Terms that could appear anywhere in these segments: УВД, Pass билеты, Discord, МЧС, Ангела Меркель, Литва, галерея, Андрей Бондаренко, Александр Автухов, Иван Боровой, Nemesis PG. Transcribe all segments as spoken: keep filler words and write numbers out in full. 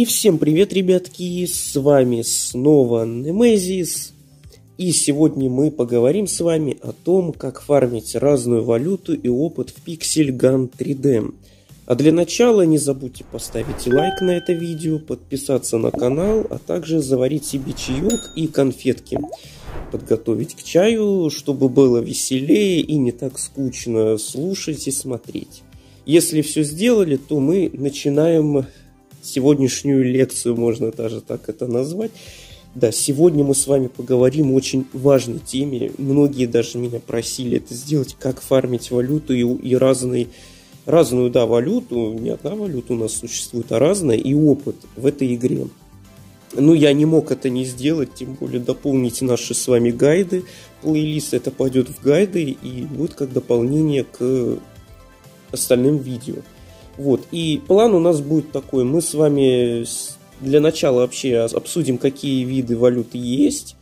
И всем привет, ребятки, с вами снова Nemesis, и сегодня мы поговорим с вами о том, как фармить разную валюту и опыт в Pixel Gun три дэ. А для начала не забудьте поставить лайк на это видео, подписаться на канал, а также заварить себе чаек и конфетки, подготовить к чаю, чтобы было веселее и не так скучно слушать и смотреть. Если все сделали, то мы начинаем сегодняшнюю лекцию, можно даже так это назвать. Да, сегодня мы с вами поговорим о очень важной теме. Многие даже меня просили это сделать, как фармить валюту и, и разные, разную, да, валюту. Не одна валюта у нас существует, а разная, и опыт в этой игре. Ну, я не мог это не сделать, тем более дополнить наши с вами гайды. Плейлист это пойдет в гайды и будет как дополнение к остальным видео. Вот, и план у нас будет такой: мы с вами для начала вообще обсудим, какие виды валюты есть,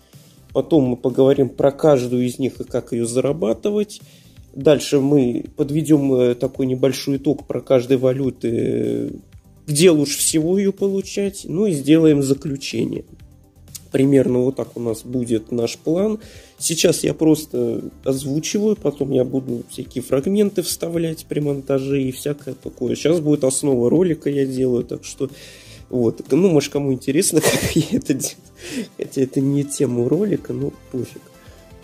потом мы поговорим про каждую из них и как ее зарабатывать, дальше мы подведем такой небольшой итог про каждой валюты, где лучше всего ее получать, ну и сделаем заключение. Примерно вот так у нас будет наш план. Сейчас я просто озвучиваю, потом я буду всякие фрагменты вставлять при монтаже и всякое такое. Сейчас будет основа ролика, я делаю, так что вот. Ну, может, кому интересно, как я это делаю. Хотя это не тема ролика, но пофиг.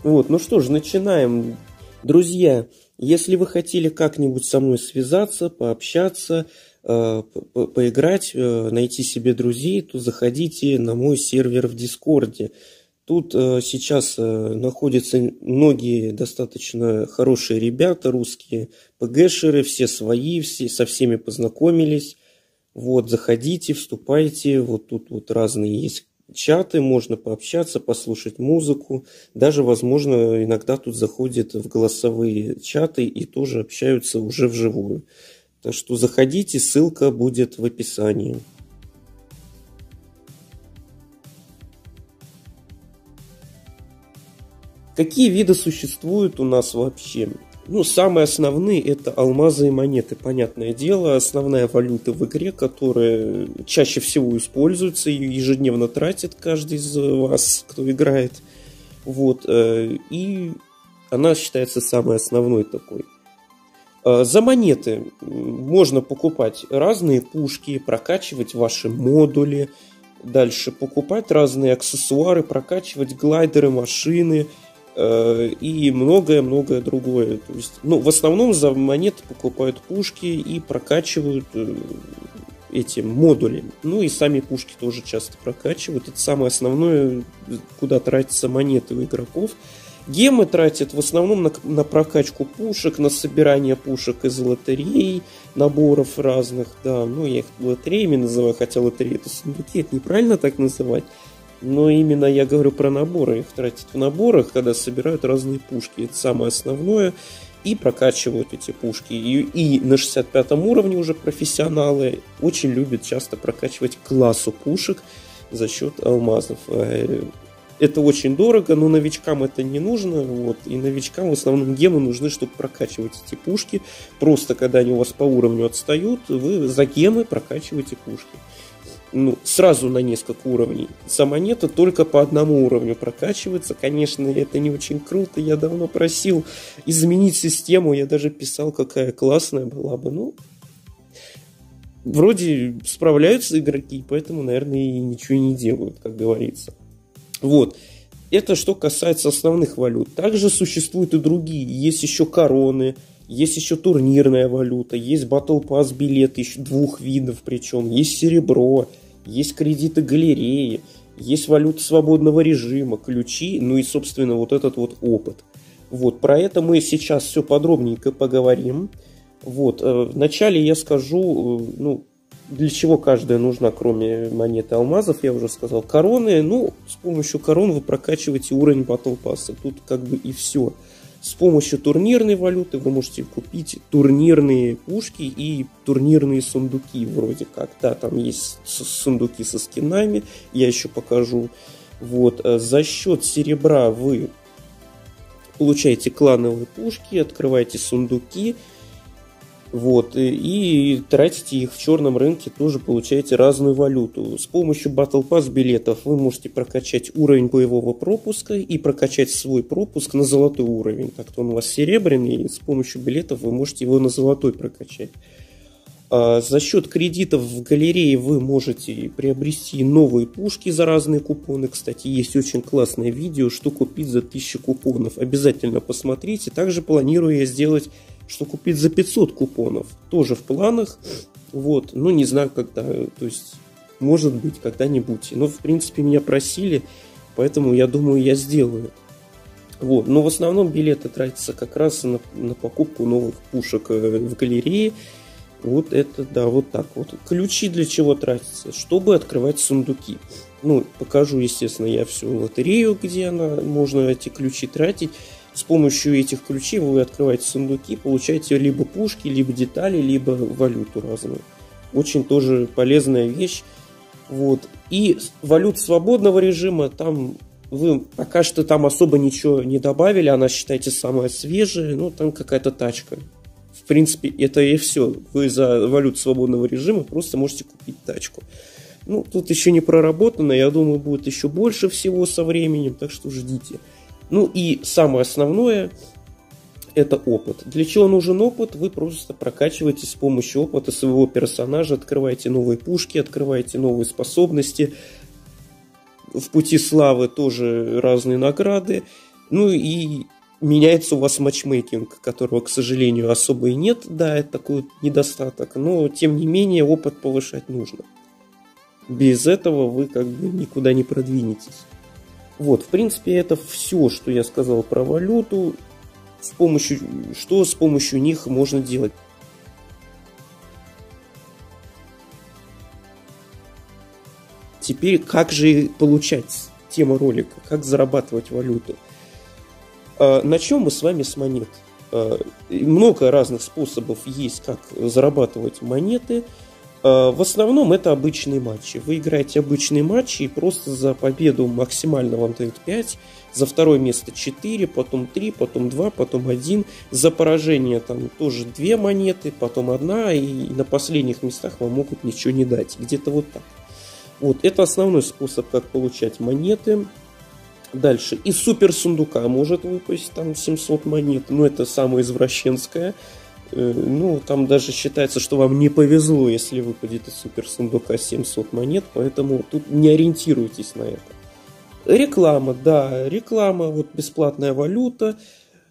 Вот, ну что ж, начинаем. Друзья, если вы хотели как-нибудь со мной связаться, пообщаться, поиграть, найти себе друзей, то заходите на мой сервер в Дискорде. Тут сейчас находятся многие достаточно хорошие ребята, русские пгшеры, все свои, все со всеми познакомились. Вот, заходите, вступайте. Вот тут вот разные есть чаты, можно пообщаться, послушать музыку. Даже, возможно, иногда тут заходят в голосовые чаты и тоже общаются уже вживую. Так что заходите, ссылка будет в описании. Какие виды существуют у нас вообще? Ну, самые основные это алмазы и монеты, понятное дело. Основная валюта в игре, которая чаще всего используется, ее ежедневно тратит каждый из вас, кто играет. Вот, и она считается самой основной такой. За монеты можно покупать разные пушки, прокачивать ваши модули, дальше покупать разные аксессуары, прокачивать глайдеры, машины э, и многое-многое другое. То есть, ну, в основном за монеты покупают пушки и прокачивают э, эти модули. Ну и сами пушки тоже часто прокачивают. Это самое основное, куда тратятся монеты у игроков. Гемы тратят в основном на, на прокачку пушек, на собирание пушек из лотерей, наборов разных, да, ну я их лотереями называю, хотя лотереи это сундуки, это неправильно так называть, но именно я говорю про наборы, их тратят в наборах, когда собирают разные пушки, это самое основное, и прокачивают эти пушки, и, и на шестьдесят пятом уровне уже профессионалы очень любят часто прокачивать классу пушек за счет алмазов. Это очень дорого, но новичкам это не нужно. Вот. И новичкам в основном гемы нужны, чтобы прокачивать эти пушки. Просто когда они у вас по уровню отстают, вы за гемы прокачиваете пушки. Ну, сразу на несколько уровней. Сама монета только по одному уровню прокачивается. Конечно, это не очень круто. Я давно просил изменить систему. Я даже писал, какая классная была бы. Ну, вроде справляются игроки, поэтому, наверное, и ничего не делают, как говорится. Вот, это что касается основных валют. Также существуют и другие, есть еще короны, есть еще турнирная валюта, есть Battle Pass билеты, еще двух видов причем, есть серебро, есть кредиты галереи, есть валюта свободного режима, ключи, ну и, собственно, вот этот вот опыт. Вот, про это мы сейчас все подробненько поговорим. Вот, вначале я скажу, ну, для чего каждая нужна, кроме монеты алмазов, я уже сказал. Короны, ну, с помощью корон вы прокачиваете уровень Battle Pass. Тут как бы и все. С помощью турнирной валюты вы можете купить турнирные пушки и турнирные сундуки вроде как. Да, там есть сундуки со скинами, я еще покажу. Вот, за счет серебра вы получаете клановые пушки, открываете сундуки. Вот, и, и тратите их в черном рынке, тоже получаете разную валюту. С помощью Battle Pass билетов вы можете прокачать уровень боевого пропуска и прокачать свой пропуск на золотой уровень. Так-то он у вас серебряный, и с помощью билетов вы можете его на золотой прокачать. А за счет кредитов в галерее вы можете приобрести новые пушки за разные купоны. Кстати, есть очень классное видео, что купить за тысячу купонов. Обязательно посмотрите. Также планирую я сделать... что купить за пятьсот купонов. Тоже в планах. Вот. Ну, не знаю, когда. То есть, может быть, когда-нибудь. Но, в принципе, меня просили. Поэтому, я думаю, я сделаю. Вот. Но в основном билеты тратятся как раз на, на покупку новых пушек в галерее. Вот это, да, вот так вот. Ключи для чего тратятся? Чтобы открывать сундуки. Ну, покажу, естественно, я всю лотерею, где она, можно эти ключи тратить. С помощью этих ключей вы открываете сундуки, получаете либо пушки, либо детали, либо валюту разную. Очень тоже полезная вещь. Вот. И валют свободного режима, там вы пока что там особо ничего не добавили, она, считайте, самая свежая, но там какая-то тачка. В принципе, это и все. Вы за валюту свободного режима просто можете купить тачку. Ну, тут еще не проработано, я думаю, будет еще больше всего со временем, так что ждите. Ну и самое основное — это опыт. Для чего нужен опыт? Вы просто прокачиваете с помощью опыта своего персонажа, открываете новые пушки, открываете новые способности. В пути славы тоже разные награды. Ну и меняется у вас матчмейкинг, которого, к сожалению, особо и нет. Да, это такой недостаток, но тем не менее опыт повышать нужно. Без этого вы как бы никуда не продвинетесь. Вот, в принципе, это все, что я сказал про валюту, с помощью, что с помощью них можно делать. Теперь, как же получать, тема ролика, как зарабатывать валюту. Начнем мы с вами с монет. Много разных способов есть, как зарабатывать монеты. В основном это обычные матчи. Вы играете обычные матчи и просто за победу максимально вам дают пять, за второе место четыре, потом три, потом два, потом один. За поражение там тоже две монеты, потом одна, и на последних местах вам могут ничего не дать. Где-то вот так. Вот, это основной способ, как получать монеты. Дальше. Из супер сундука может выпасть там семьсот монет, но это самое извращенское. Ну, там даже считается, что вам не повезло, если выпадет из суперсундука семьсот монет, поэтому тут не ориентируйтесь на это. Реклама, да, реклама, вот бесплатная валюта,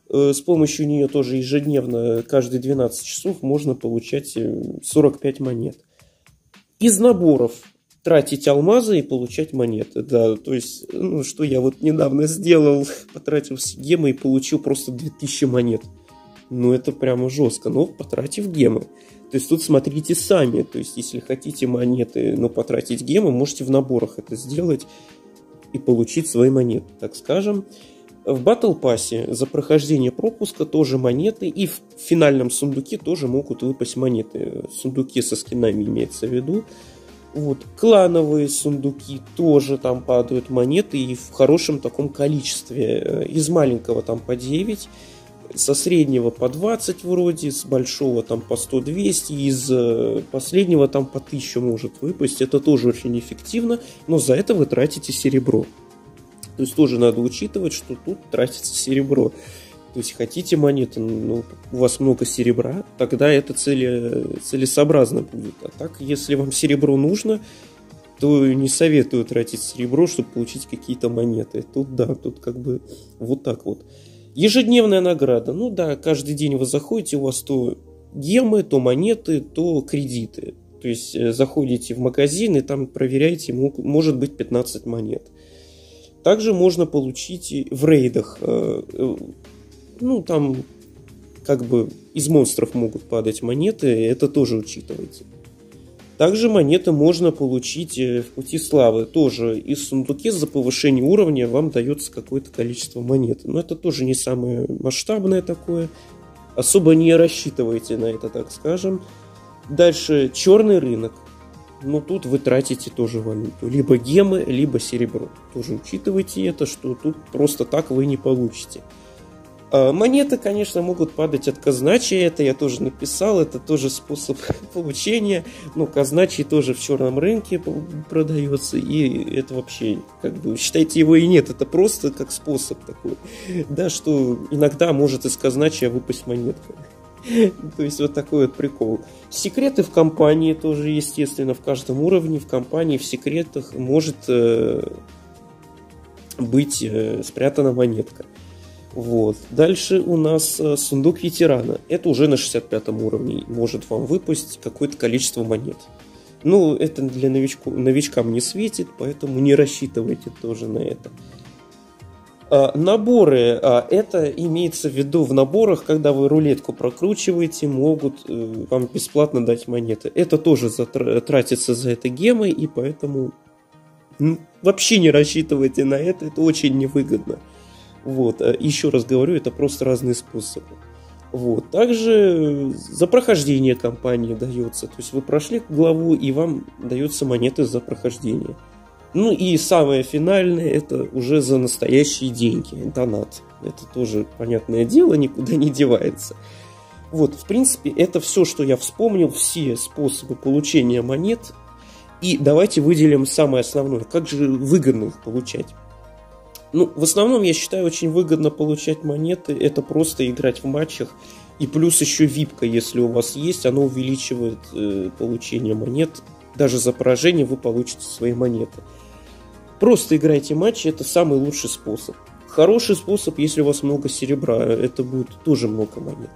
с помощью нее тоже ежедневно, каждые двенадцать часов можно получать сорок пять монет. Из наборов тратить алмазы и получать монеты, да, то есть, ну, что я вот недавно сделал, потратил гемы и получил просто две тысячи монет. Ну, это прямо жестко, но потратив гемы. То есть тут смотрите сами. То есть если хотите монеты, но потратить гемы, можете в наборах это сделать и получить свои монеты, так скажем. В Battle Pass'е за прохождение пропуска тоже монеты. И в финальном сундуке тоже могут выпасть монеты. Сундуки со скинами имеется в виду. Вот. Клановые сундуки тоже там падают монеты. И в хорошем таком количестве. Из маленького там по девять. Со среднего по двадцать вроде, с большого там по сто двести, из последнего там по тысяче может выпасть. Это тоже очень эффективно, но за это вы тратите серебро. То есть тоже надо учитывать, что тут тратится серебро. То есть хотите монеты, но у вас много серебра, тогда это целесообразно будет. А так, если вам серебро нужно, то не советую тратить серебро, чтобы получить какие-то монеты. Тут да, тут как бы вот так вот. Ежедневная награда. Ну да, каждый день вы заходите, у вас то гемы, то монеты, то кредиты. То есть заходите в магазин и там проверяете, может быть, пятнадцать монет. Также можно получить в рейдах. Ну там как бы из монстров могут падать монеты, это тоже учитывайте. Также монеты можно получить в пути славы. Тоже из сундука за повышение уровня вам дается какое-то количество монет. Но это тоже не самое масштабное такое. Особо не рассчитывайте на это, так скажем. Дальше черный рынок. Ну тут вы тратите тоже валюту. Либо гемы, либо серебро. Тоже учитывайте это, что тут просто так вы не получите. Монеты, конечно, могут падать от казначея, это я тоже написал, это тоже способ получения, но казначей тоже в черном рынке продается, и это вообще, как бы, считайте, его и нет, это просто как способ такой, да, что иногда может из казначея выпасть монетка. То есть вот такой вот прикол. Секреты в компании тоже, естественно, в каждом уровне, в компании, в секретах может э, быть э, спрятана монетка. Вот. Дальше у нас э, сундук ветерана. Это уже на шестьдесят пятом уровне может вам выпасть какое-то количество монет. Ну, это для новичков, новичкам не светит, поэтому не рассчитывайте тоже на это. Наборы, это имеется в виду в наборах, когда вы рулетку прокручиваете, могут вам бесплатно дать монеты. Это тоже тратится за это гемы, и поэтому ну, вообще не рассчитывайте на это, это очень невыгодно. Вот. Еще раз говорю, это просто разные способы. Вот. Также за прохождение кампании дается, то есть вы прошли главу, и вам даются монеты за прохождение. Ну и самое финальное, это уже за настоящие деньги, донат. Это тоже, понятное дело, никуда не девается. Вот, в принципе, это все, что я вспомнил, все способы получения монет. И давайте выделим самое основное, как же выгодно их получать. Ну, в основном, я считаю, очень выгодно получать монеты, это просто играть в матчах. И плюс еще випка, если у вас есть, она увеличивает э, получение монет. Даже за поражение вы получите свои монеты. Просто играйте матчи, это самый лучший способ. Хороший способ, если у вас много серебра, это будет тоже много монет.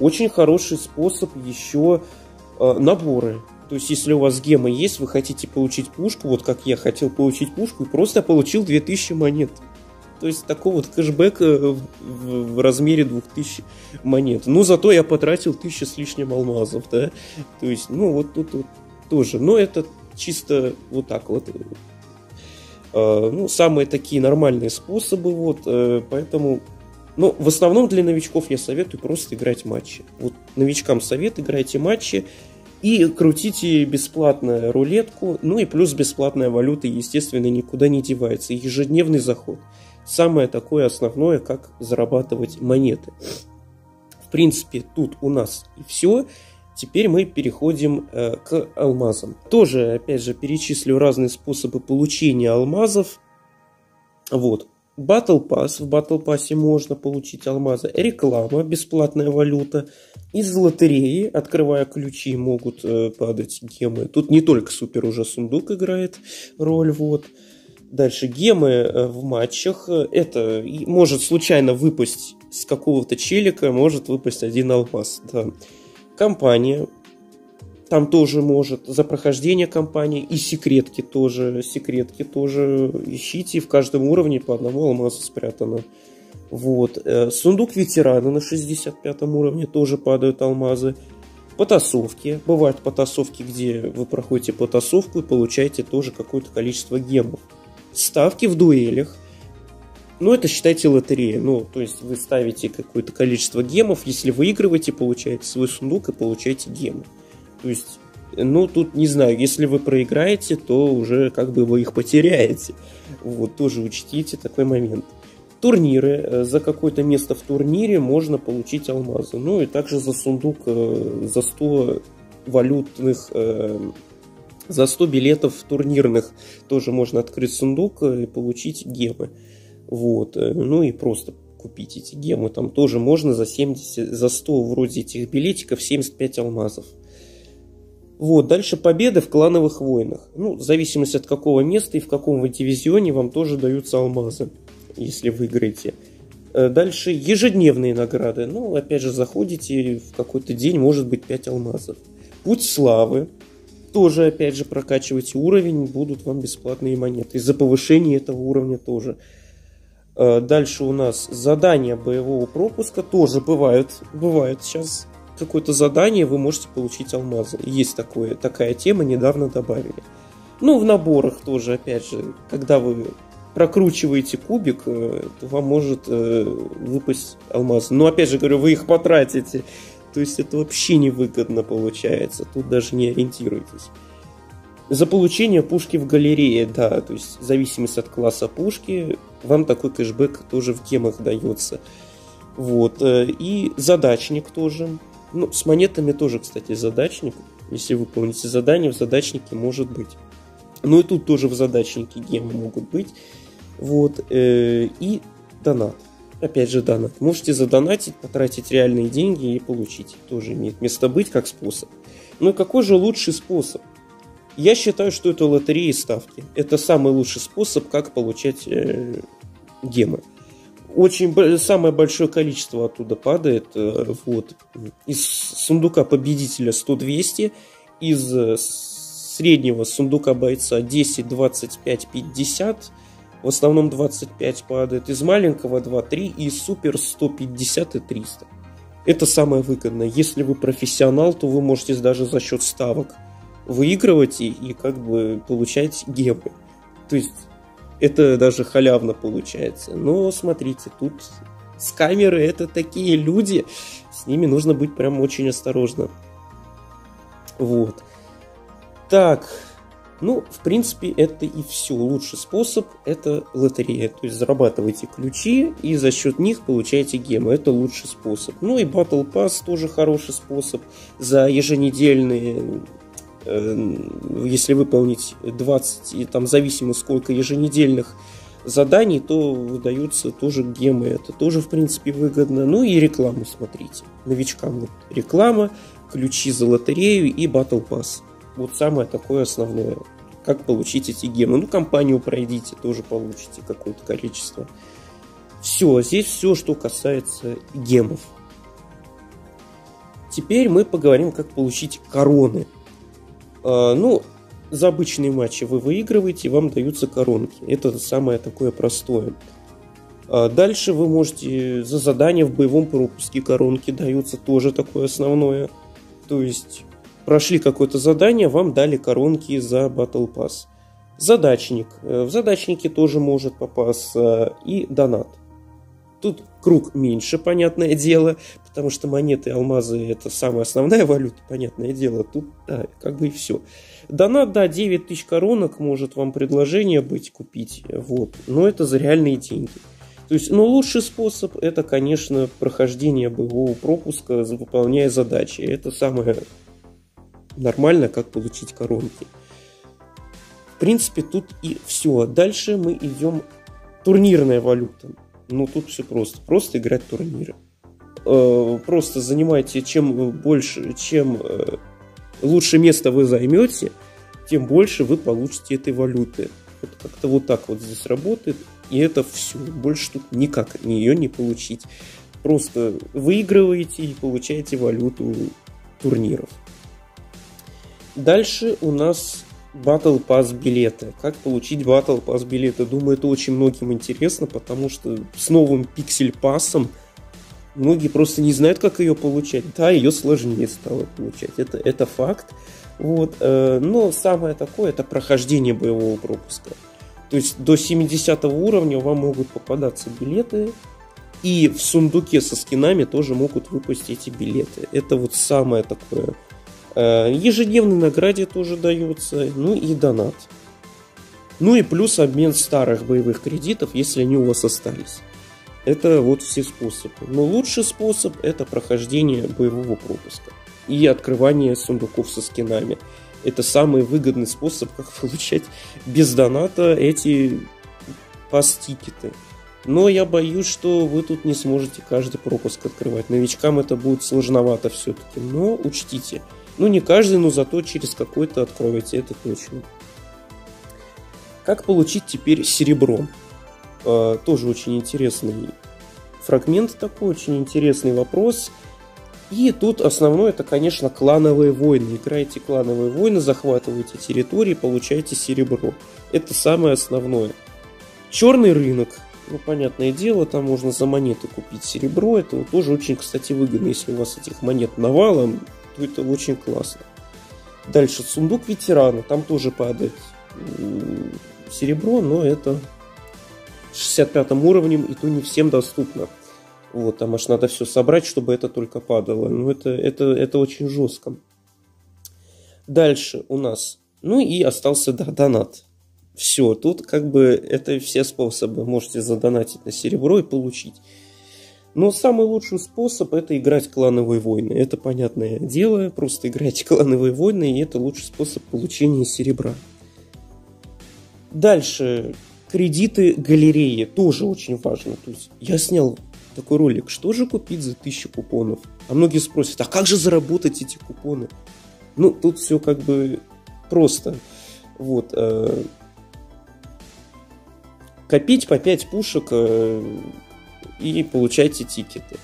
Очень хороший способ еще э, наборы. То есть, если у вас гемы есть, вы хотите получить пушку, вот как я хотел получить пушку, и просто получил две тысячи монет. То есть, такой вот кэшбэк в, в, в размере две тысячи монет. Но зато я потратил тысячу с лишним алмазов, да. То есть, ну вот тут вот тоже, но это чисто вот так вот. Ну, самые такие нормальные способы, вот, поэтому, ну, в основном для новичков я советую просто играть матчи. Вот новичкам совет, играйте матчи и крутите бесплатно рулетку, ну и плюс бесплатная валюта, естественно, никуда не девается, ежедневный заход. Самое такое основное, как зарабатывать монеты. В принципе, тут у нас и все. Теперь мы переходим э, к алмазам. Тоже, опять же, перечислю разные способы получения алмазов. Вот. Battle Pass. В Battle Pass можно получить алмазы. Реклама, бесплатная валюта. Из лотереи, открывая ключи, могут э, падать гемы. Тут не только супер уже сундук играет роль. Вот. Дальше гемы в матчах. Это может случайно выпасть с какого-то челика, может выпасть один алмаз. Да. Компания, там тоже может, за прохождение компании, и секретки тоже, секретки тоже ищите, в каждом уровне по одному алмазу спрятано. Вот. Сундук ветерана на шестьдесят пятом уровне тоже падают алмазы. Потасовки, бывают потасовки, где вы проходите потасовку и получаете тоже какое-то количество гемов. Ставки в дуэлях. Ну, это считайте лотерея. Ну, то есть вы ставите какое-то количество гемов, если выигрываете, получаете свой сундук и получаете гемы. То есть, ну, тут не знаю, если вы проиграете, то уже как бы вы их потеряете. Вот, тоже учтите такой момент. Турниры. За какое-то место в турнире можно получить алмазы. Ну, и также за сундук, за сто валютных... За сто билетов турнирных тоже можно открыть сундук и получить гемы. Вот, ну и просто купить эти гемы, там тоже можно за семьдесят, за сто вроде этих билетиков семьдесят пять алмазов. Вот, дальше победы в клановых войнах. Ну, в зависимости от какого места и в каком вы дивизионе, вам тоже даются алмазы, если выиграете. Дальше ежедневные награды. Ну, опять же, заходите в какой-то день, может быть, пять алмазов. Путь славы. Тоже, опять же, прокачивайте уровень, будут вам бесплатные монеты. Из-за повышения этого уровня тоже. Дальше у нас задания боевого пропуска. Тоже бывают, бывает сейчас какое-то задание, вы можете получить алмазы. Есть такое, такая тема, недавно добавили. Ну, в наборах тоже, опять же, когда вы прокручиваете кубик, то вам может выпасть алмаз. Но, опять же, говорю, вы их потратите. То есть это вообще невыгодно получается. Тут даже не ориентируйтесь. За получение пушки в галерее, да, то есть в зависимости от класса пушки, вам такой кэшбэк тоже в гемах дается. Вот. И задачник тоже. Ну, с монетами тоже, кстати, задачник. Если выполните задание, в задачнике может быть. Ну и тут тоже в задачнике гемы могут быть. Вот. И донат. Опять же, донат. Можете задонатить, потратить реальные деньги и получить. Тоже имеет место быть как способ. Ну и какой же лучший способ? Я считаю, что это лотереи и ставки. Это самый лучший способ, как получать э, гемы. Очень, самое большое количество оттуда падает. Э, вот. Из сундука победителя сто двести, из э, среднего сундука бойца десять, двадцать пять, пятьдесят. В основном двадцать пять падает. Из маленького два-три и из супер сто пятьдесят и триста. Это самое выгодное. Если вы профессионал, то вы можете даже за счет ставок выигрывать и, и как бы получать гемы. То есть это даже халявно получается. Но смотрите, тут с камеры это такие люди. С ними нужно быть прям очень осторожно. Вот. Так. Ну, в принципе, это и все. Лучший способ – это лотерея. То есть зарабатывайте ключи и за счет них получаете гемы. Это лучший способ. Ну и Battle Pass тоже хороший способ. За еженедельные, э, если выполнить двадцать, и там зависимо сколько еженедельных заданий, то выдаются тоже гемы. Это тоже, в принципе, выгодно. Ну и рекламу смотрите. Новичкам вот реклама, ключи за лотерею и Battle Pass. Вот самое такое основное. Как получить эти гемы. Ну, компанию пройдите, тоже получите какое-то количество. Все, здесь все, что касается гемов. Теперь мы поговорим, как получить короны. А, ну, за обычные матчи вы выигрываете, вам даются коронки. Это самое такое простое. А дальше вы можете за задание в боевом пропуске коронки даются, тоже такое основное. То есть... Прошли какое-то задание, вам дали коронки за Battle Pass. Задачник. В задачнике тоже может попасться и донат. Тут круг меньше, понятное дело, потому что монеты и алмазы это самая основная валюта, понятное дело. Тут, да, как бы и все. Донат, да, девять тысяч коронок может вам предложение быть купить. Вот. Но это за реальные деньги. То есть, но лучший способ это, конечно, прохождение боевого пропуска, выполняя задачи. Это самое... Нормально, как получить коронки. В принципе, тут и все. Дальше мы идем. Турнирная валюта. Ну, тут все просто. Просто играть в турниры. Просто занимайте, чем больше, чем лучше место вы займете, тем больше вы получите этой валюты. Вот как-то вот так вот здесь работает. И это все. Больше тут никак ее не получить. Просто выигрываете и получаете валюту турниров. Дальше у нас Battle Pass билеты. Как получить Battle Pass билеты? Думаю, это очень многим интересно, потому что с новым Pixel Pass'ом многие просто не знают, как ее получать. Да, ее сложнее стало получать. Это, это факт. Вот. Но самое такое, это прохождение боевого пропуска. То есть до семидесятого уровня вам могут попадаться билеты. И в сундуке со скинами тоже могут выпасть эти билеты. Это вот самое такое... Ежедневной награде тоже дается. Ну и донат. Ну и плюс обмен старых боевых кредитов, если они у вас остались. Это вот все способы. Но лучший способ это прохождение боевого пропуска и открывание сундуков со скинами. Это самый выгодный способ, как получать без доната эти пас-тикеты. Но я боюсь, что вы тут не сможете каждый пропуск открывать. Новичкам это будет сложновато все-таки. Но учтите. Ну, не каждый, но зато через какой-то откроете, это точно. Как получить теперь серебро? Э, тоже очень интересный фрагмент такой, очень интересный вопрос. И тут основное, это, конечно, клановые войны. Играете клановые войны, захватываете территории, получаете серебро. Это самое основное. Черный рынок. Ну, понятное дело, там можно за монеты купить серебро. Это тоже очень, кстати, выгодно, если у вас этих монет навалом. Это очень классно. Дальше сундук ветерана. Там тоже падает серебро, но это шестьдесят пятым уровнем, и то не всем доступно. Вот, там аж надо все собрать, чтобы это только падало. Но это, это, это очень жестко. Дальше у нас. Ну и остался, да, донат. Все, тут как бы это все способы. Можете задонатить на серебро и получить. Но самый лучший способ — это играть клановые войны. Это понятное дело, просто играйте клановые войны, и это лучший способ получения серебра. Дальше. Кредиты галереи. Тоже очень важно. То есть я снял такой ролик, что же купить за тысячу купонов. А многие спросят, а как же заработать эти купоны? Ну, тут все как бы просто. Вот. Э, копить по пять пушек э, и получайте тикеты.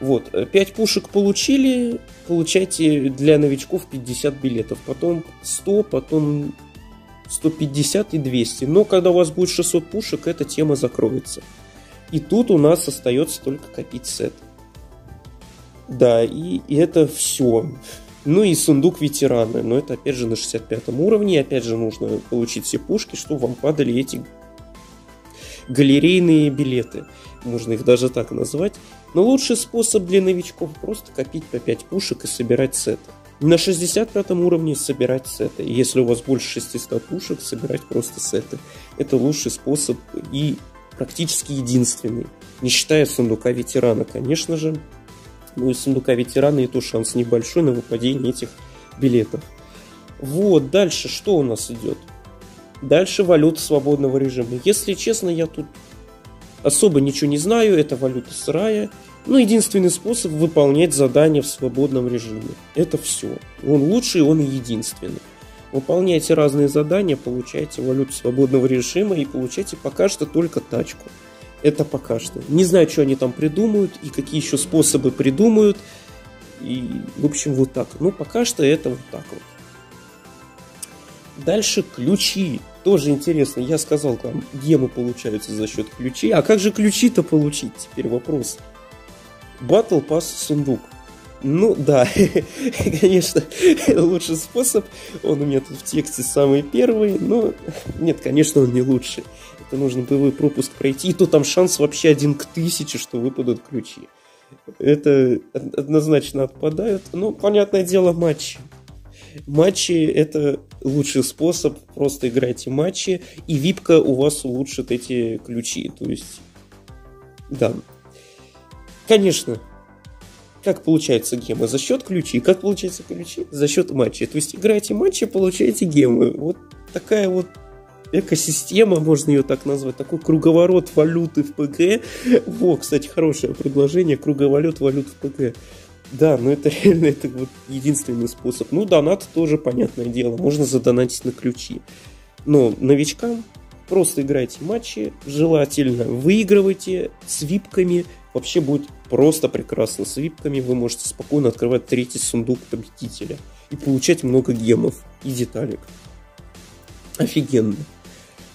Вот. пять пушек получили, получайте для новичков пятьдесят билетов. Потом сто, потом сто пятьдесят и двести. Но когда у вас будет шестьсот пушек, эта тема закроется. И тут у нас остается только копить сет. Да, и, и это все. Ну и сундук ветерана. Но это опять же на шестьдесят пятом уровне. Опять же нужно получить все пушки, чтобы вам падали эти галерейные билеты. Можно их даже так назвать. Но лучший способ для новичков — просто копить по пять пушек и собирать сеты. На шестьдесят пятом уровне собирать сеты. Если у вас больше шестисот пушек, собирать просто сеты. Это лучший способ и практически единственный. Не считая сундука ветерана, конечно же. Ну и сундука ветерана, и то шанс небольшой на выпадение этих билетов. Вот, дальше что у нас идет? Дальше валюта свободного режима. Если честно, я тут особо ничего не знаю. Это валюта сырая. Но единственный способ — выполнять задания в свободном режиме. Это все. Он лучший, он и единственный. Выполняйте разные задания, получайте валюту свободного режима и получайте пока что только тачку. Это пока что. Не знаю, что они там придумают и какие еще способы придумают. И, в общем, вот так. Ну, пока что это вот так вот. Дальше ключи. Тоже интересно. Я сказал, там гемы получаются за счет ключей. А как же ключи-то получить? Теперь вопрос. Battle Pass сундук. Ну, да. Конечно, лучший способ. Он у меня тут в тексте самый первый. Но нет, конечно, он не лучший. Нужно боевой пропуск пройти, и то там шанс вообще один к тысяче, что выпадут ключи. Это однозначно отпадает. Но, понятное дело, матчи. Матчи — это лучший способ. Просто играйте матчи, и випка у вас улучшит эти ключи. То есть, да. Конечно. Как получается гемы? За счет ключей. Как получается ключи? За счет матчей. То есть, играйте матчи, получаете гемы. Вот такая вот экосистема, можно ее так назвать, такой круговорот валюты в пэ гэ. Во, кстати, хорошее предложение, круговорот валют в пэ гэ. Да, но это реально, это вот единственный способ. Ну, донат тоже, понятное дело, можно задонатить на ключи. Но новичкам просто играйте матчи, желательно выигрывайте с випками, вообще будет просто прекрасно. С випками вы можете спокойно открывать третий сундук победителя и получать много гемов и деталек. Офигенно.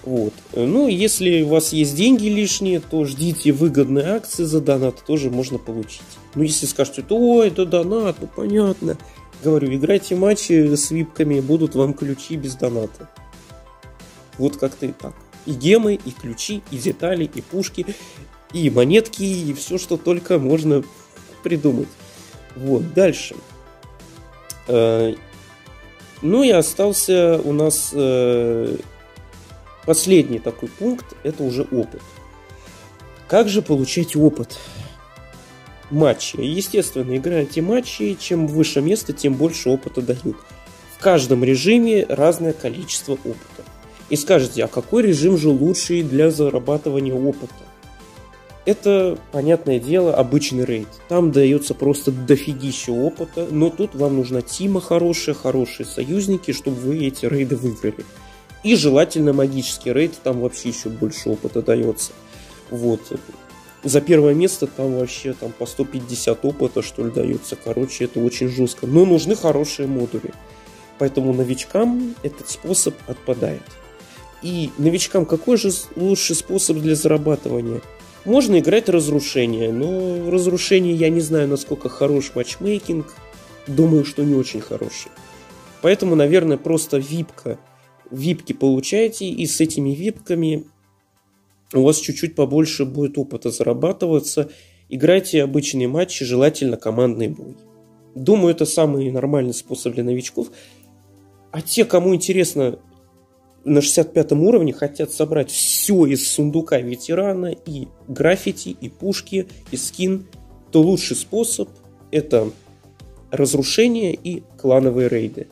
Вот. Ну, если у вас есть деньги лишние, то ждите выгодные акции за донат, тоже можно получить. Ну, если скажете, ой, это донат, ну понятно. Говорю, играйте матчи с випками, будут вам ключи без доната. Вот как-то и так. И гемы, и ключи, и детали, и пушки, и монетки, и все, что только можно придумать. Вот, дальше. Ну и остался у нас э, последний такой пункт, это уже опыт. Как же получать опыт? Матчи. Естественно, играете матчи, чем выше место, тем больше опыта дают. В каждом режиме разное количество опыта. И скажете, а какой режим же лучший для зарабатывания опыта? Это, понятное дело, обычный рейд. Там дается просто дофигища опыта, но тут вам нужна тима хорошая, хорошие союзники, чтобы вы эти рейды выиграли. И желательно магический рейд, там вообще еще больше опыта дается. Вот. За первое место там вообще там по сто пятьдесят опыта, что ли, дается. Короче, это очень жестко. Но нужны хорошие модули. Поэтому новичкам этот способ отпадает. И новичкам какой же лучший способ для зарабатывания? Можно играть разрушение, но разрушение, я не знаю, насколько хорош матчмейкинг. Думаю, что не очень хороший. Поэтому, наверное, просто випка. Випки получаете, и с этими випками у вас чуть-чуть побольше будет опыта зарабатываться. Играйте обычные матчи, желательно командный бой. Думаю, это самый нормальный способ для новичков. А те, кому интересно, на шестьдесят пятом уровне хотят собрать все из сундука ветерана, и граффити, и пушки, и скин, то лучший способ — это разрушение и клановые рейды.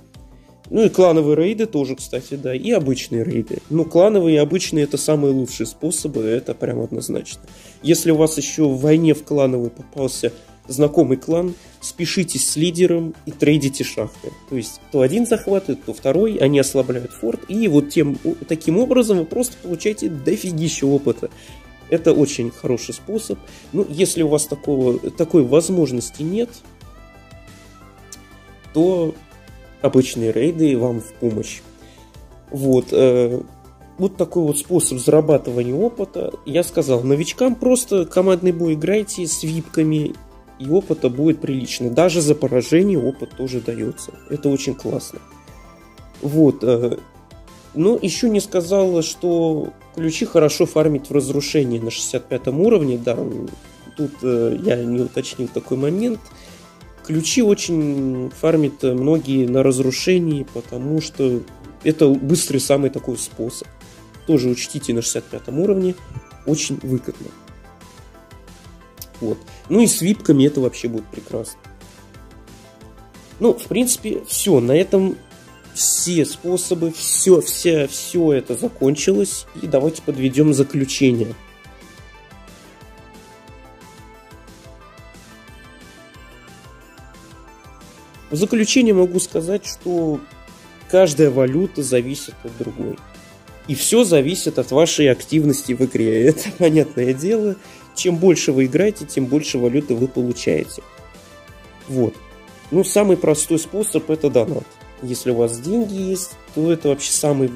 Ну и клановые рейды тоже, кстати, да, и обычные рейды. Но клановые и обычные — это самые лучшие способы, это прям однозначно. Если у вас еще в войне в клановой попался знакомый клан, спешитесь с лидером и трейдите шахты. То есть то один захватывает, то второй, они ослабляют форт, и вот тем, таким образом вы просто получаете дофигища опыта. Это очень хороший способ. Ну, если у вас такого, такой возможности нет, то обычные рейды вам в помощь. Вот, э, вот такой вот способ зарабатывания опыта. Я сказал, новичкам просто командный бой играйте с випками, и опыта будет прилично. Даже за поражение опыт тоже дается. Это очень классно. Вот. Э, но еще не сказал, что ключи хорошо фармить в разрушении на шестьдесят пятом уровне. Да, тут э, я не уточнил такой момент. Ключи очень фармят многие на разрушении, потому что это быстрый самый такой способ. Тоже учтите, на шестьдесят пятом уровне очень выгодно. Вот. Ну и с випками это вообще будет прекрасно. Ну, в принципе, все. На этом все способы, все, все, все это закончилось. И давайте подведем заключение. В заключение могу сказать, что каждая валюта зависит от другой. И все зависит от вашей активности в игре. Это понятное дело. Чем больше вы играете, тем больше валюты вы получаете. Вот. Ну, самый простой способ — это донат. Если у вас деньги есть, то это вообще самый,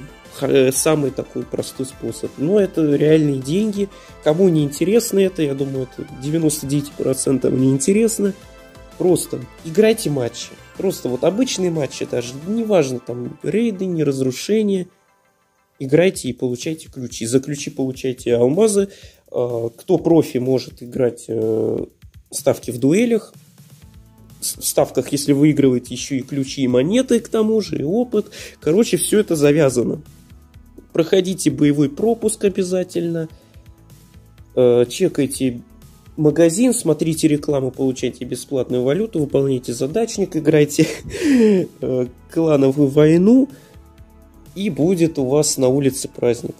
самый такой простой способ. Но это реальные деньги. Кому не интересно это, я думаю, это девяносто девять процентов не интересно. Просто играйте матчи. Просто вот обычные матчи даже. Неважно, там рейды, не разрушения. Играйте и получайте ключи. За ключи получайте алмазы. Кто профи, может играть ставки в дуэлях. В ставках, если выигрываете, еще и ключи, и монеты, к тому же, и опыт. Короче, все это завязано. Проходите боевой пропуск обязательно. Чекайте магазин, смотрите рекламу, получайте бесплатную валюту, выполняйте задачник, играйте клановую войну. И будет у вас на улице праздник.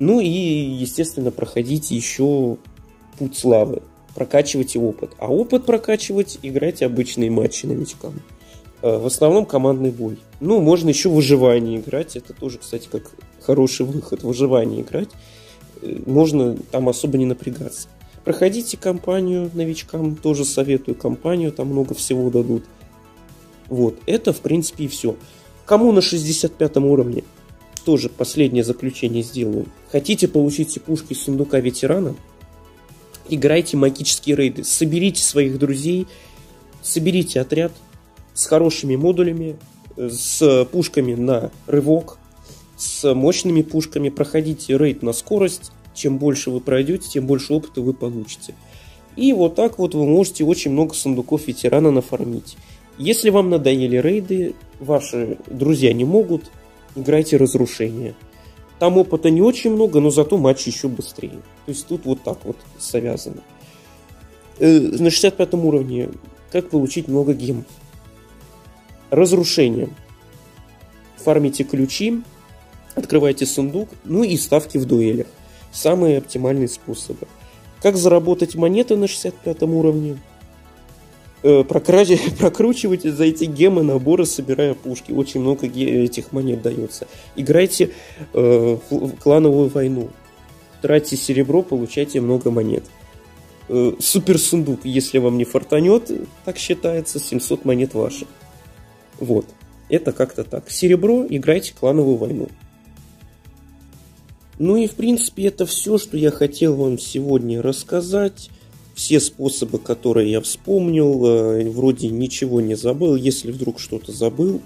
Ну и, естественно, проходите еще путь славы. Прокачивайте опыт. А опыт прокачивать — играйте обычные матчи новичкам. В основном командный бой. Ну, можно еще выживание играть. Это тоже, кстати, как хороший выход. Выживание играть. Можно там особо не напрягаться. Проходите кампанию новичкам. Тоже советую кампанию. Там много всего дадут. Вот. Это, в принципе, и все. Кому на шестьдесят пятом уровне? Тоже последнее заключение сделаю. Хотите получить пушки из сундука ветерана? Играйте магические рейды. Соберите своих друзей, соберите отряд с хорошими модулями, с пушками на рывок, с мощными пушками. Проходите рейд на скорость. Чем больше вы пройдете, тем больше опыта вы получите. И вот так вот вы можете очень много сундуков ветерана нафармить. Если вам надоели рейды, ваши друзья не могут, играйте разрушение. Там опыта не очень много, но зато матч еще быстрее. То есть тут вот так вот связано. На шестьдесят пятом уровне как получить много гемов? Разрушение. Фармите ключи, открывайте сундук, ну и ставки в дуэлях. Самые оптимальные способы. Как заработать монеты на шестьдесят пятом уровне? Прокручивайте за эти гемы наборы, собирая пушки. Очень много этих монет дается. Играйте э, в клановую войну. Тратьте серебро, получайте много монет. Э, супер сундук, если вам не фартанет, так считается, семьсот монет ваших. Вот. Это как-то так. Серебро, играйте в клановую войну. Ну и в принципе это все, что я хотел вам сегодня рассказать. Все способы, которые я вспомнил, вроде ничего не забыл. Если вдруг что-то забыл,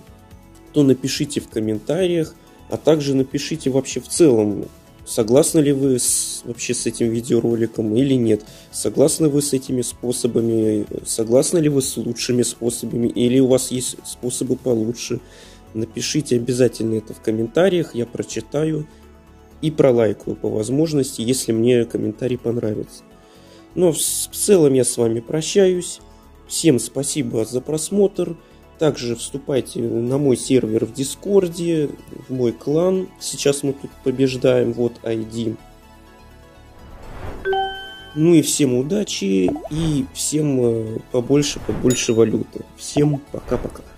то напишите в комментариях, а также напишите вообще в целом, согласны ли вы с, вообще с этим видеороликом или нет. Согласны вы с этими способами, согласны ли вы с лучшими способами, или у вас есть способы получше. Напишите обязательно это в комментариях, я прочитаю и пролайкаю по возможности, если мне комментарий понравится. Но в целом я с вами прощаюсь. Всем спасибо за просмотр. Также вступайте на мой сервер в Дискорде, в мой клан. Сейчас мы тут побеждаем, вот ай ди. Ну и всем удачи и всем побольше-побольше валюты. Всем пока-пока.